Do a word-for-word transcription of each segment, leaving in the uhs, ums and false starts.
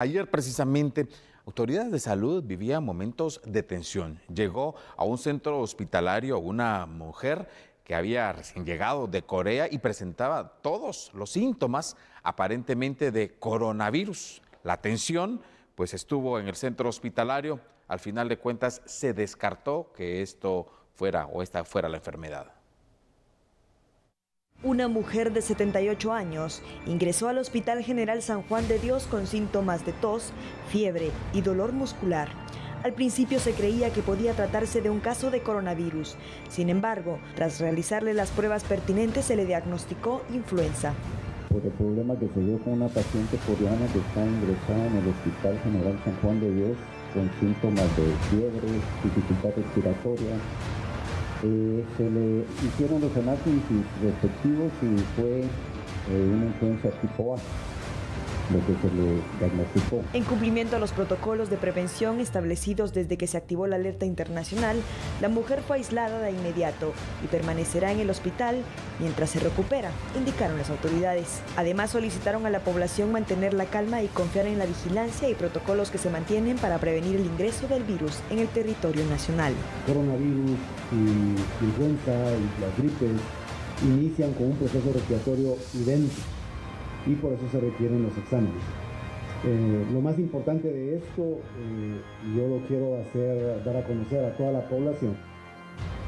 Ayer precisamente, autoridades de salud vivían momentos de tensión. Llegó a un centro hospitalario una mujer que había recién llegado de Corea y presentaba todos los síntomas aparentemente de coronavirus. La tensión pues estuvo en el centro hospitalario. Al final de cuentas se descartó que esto fuera o esta fuera la enfermedad. Una mujer de setenta y ocho años ingresó al Hospital General San Juan de Dios con síntomas de tos, fiebre y dolor muscular. Al principio se creía que podía tratarse de un caso de coronavirus. Sin embargo, tras realizarle las pruebas pertinentes, se le diagnosticó influenza. Por el problema que se dio con una paciente coreana que está ingresada en el Hospital General San Juan de Dios con síntomas de fiebre, dificultad respiratoria. Eh, se le hicieron los análisis respectivos y fue eh, una influenza tipo A, lo que se le diagnosticó. En cumplimiento a los protocolos de prevención establecidos desde que se activó la alerta internacional, la mujer fue aislada de inmediato y permanecerá en el hospital mientras se recupera, indicaron las autoridades. Además, solicitaron a la población mantener la calma y confiar en la vigilancia y protocolos que se mantienen para prevenir el ingreso del virus en el territorio nacional. Coronavirus y influenza y las gripes inician con un proceso respiratorio idéntico y por eso se requieren los exámenes. Eh, lo más importante de esto, eh, yo lo quiero hacer, dar a conocer a toda la población,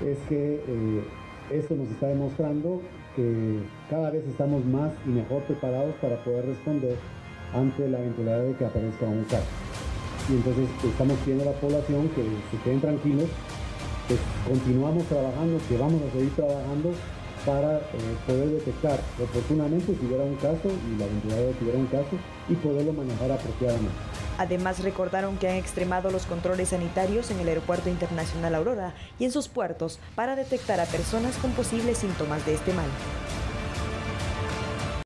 es que eh, esto nos está demostrando que cada vez estamos más y mejor preparados para poder responder ante la eventualidad de que aparezca un caso. Y entonces estamos pidiendo a la población que se queden tranquilos, que continuamos trabajando, que vamos a seguir trabajando, para eh, poder detectar oportunamente si hubiera un caso y la entidad tuviera un caso y poderlo manejar apropiadamente. Además, recordaron que han extremado los controles sanitarios en el Aeropuerto Internacional Aurora y en sus puertos para detectar a personas con posibles síntomas de este mal.